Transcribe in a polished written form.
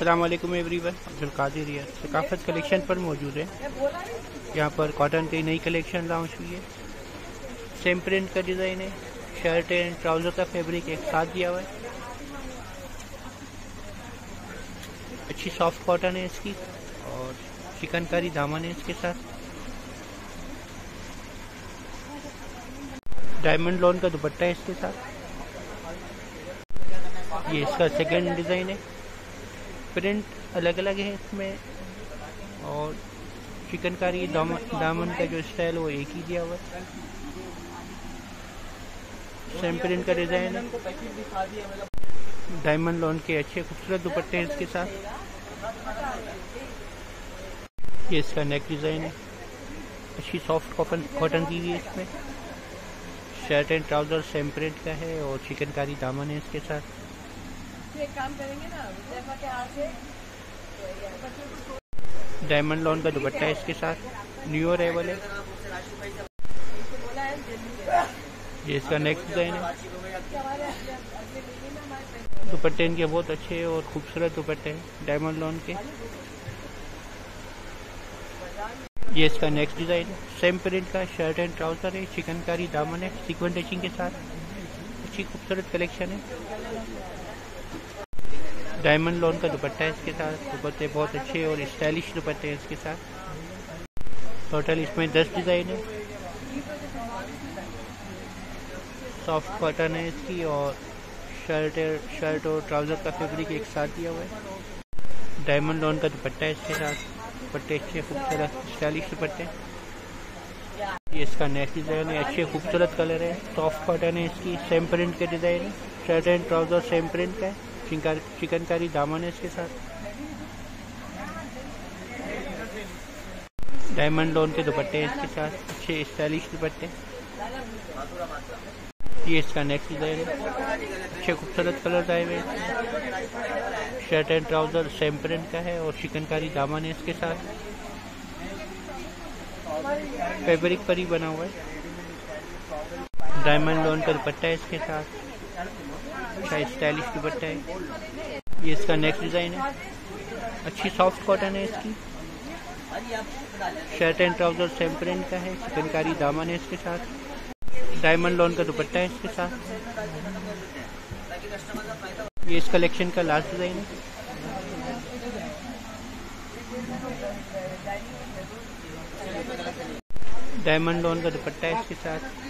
अस्सलाम वालेकुम एवरीवन, अब्दुल कादिर यार सकाफत कलेक्शन पर मौजूद है। यहाँ पर कॉटन की नई कलेक्शन लॉन्च हुई है। सेम प्रिंट का डिज़ाइन है, शर्ट एंड ट्राउज़र का फैब्रिक एक साथ दिया हुआ है। अच्छी सॉफ्ट कॉटन है इसकी और चिकनकारी दामन है इसके साथ। डायमंड लॉन का दुपट्टा है इसके साथ। ये इसका सेकंड डिज़ाइन है। प्रिंट अलग अलग है इसमें और चिकनकारी दामन का जो स्टाइल वो एक ही दिया हुआ है। सेम प्रिंट का डिज़ाइन है। डायमंड लॉन के अच्छे खूबसूरत दुपट्टे हैं इसके साथ। ये इसका नेक डिज़ाइन है। अच्छी सॉफ्ट कॉटन की हुई है इसमें। Shirt and trouser same print का है और चिकनकारी दामन है इसके साथ। डायमंड लॉन का दुपट्टा है इसके साथ। न्यू अराइवल है। ये इसका नेक्स्ट डिज़ाइन है। दुपट्टे इनके बहुत अच्छे और खूबसूरत दुपट्टे हैं डायमंड लॉन के। ये इसका नेक्स्ट डिज़ाइन है। सेम प्रिंट का शर्ट एंड ट्राउज़र है, चिकनकारी दामन है सीक्वेंस स्टिचिंग के साथ। अच्छी खूबसूरत कलेक्शन है। डायमंड लॉन का दुपट्टा है इसके साथ। दुपट्टे बहुत अच्छे और स्टाइलिश दुपट्टे हैं इसके साथ। टोटल इसमें 10 डिज़ाइन है। सॉफ्ट कॉटन है इसकी और शर्ट और ट्राउज़र का फैब्रिक एक साथ दिया हुआ है। डायमंड लॉन का दुपट्टा है इसके साथ। दुपट्टे अच्छे खूबसूरत स्टाइलिश दुपट्टे। ये इसका नेक्स्ट डिज़ाइन है। अच्छे खूबसूरत कलर है। सॉफ्ट कॉटन है इसकी। सेम प्रिंट के डिज़ाइन है। Shirt and trouser same print का है। चिकनकारी दामन है इसके साथ। डायमंड लॉन के दुपट्टे हैं इसके साथ। अच्छे स्टाइलिश दुपट्टे। ये इसका नेक्स्ट डिज़ाइन है। अच्छे खूबसूरत कलर आए हुए हैं। Shirt and trouser same print का है और चिकनकारी दामन है इसके साथ। फैब्रिक पर ही बना हुआ है। डायमंड लॉन का दुपट्टा है इसके साथ। अच्छा स्टाइलिश दुपट्टा है। ये इसका नेक्स्ट डिज़ाइन है। अच्छी सॉफ्ट कॉटन है इसकी। Shirt and trouser same print का है। चिकनकारी दामन है इसके साथ। डायमंड लॉन का दुपट्टा है इसके साथ। ये इस कलेक्शन का लास्ट डिज़ाइन है। डायमंड लॉन का दुपट्टा है इसके साथ।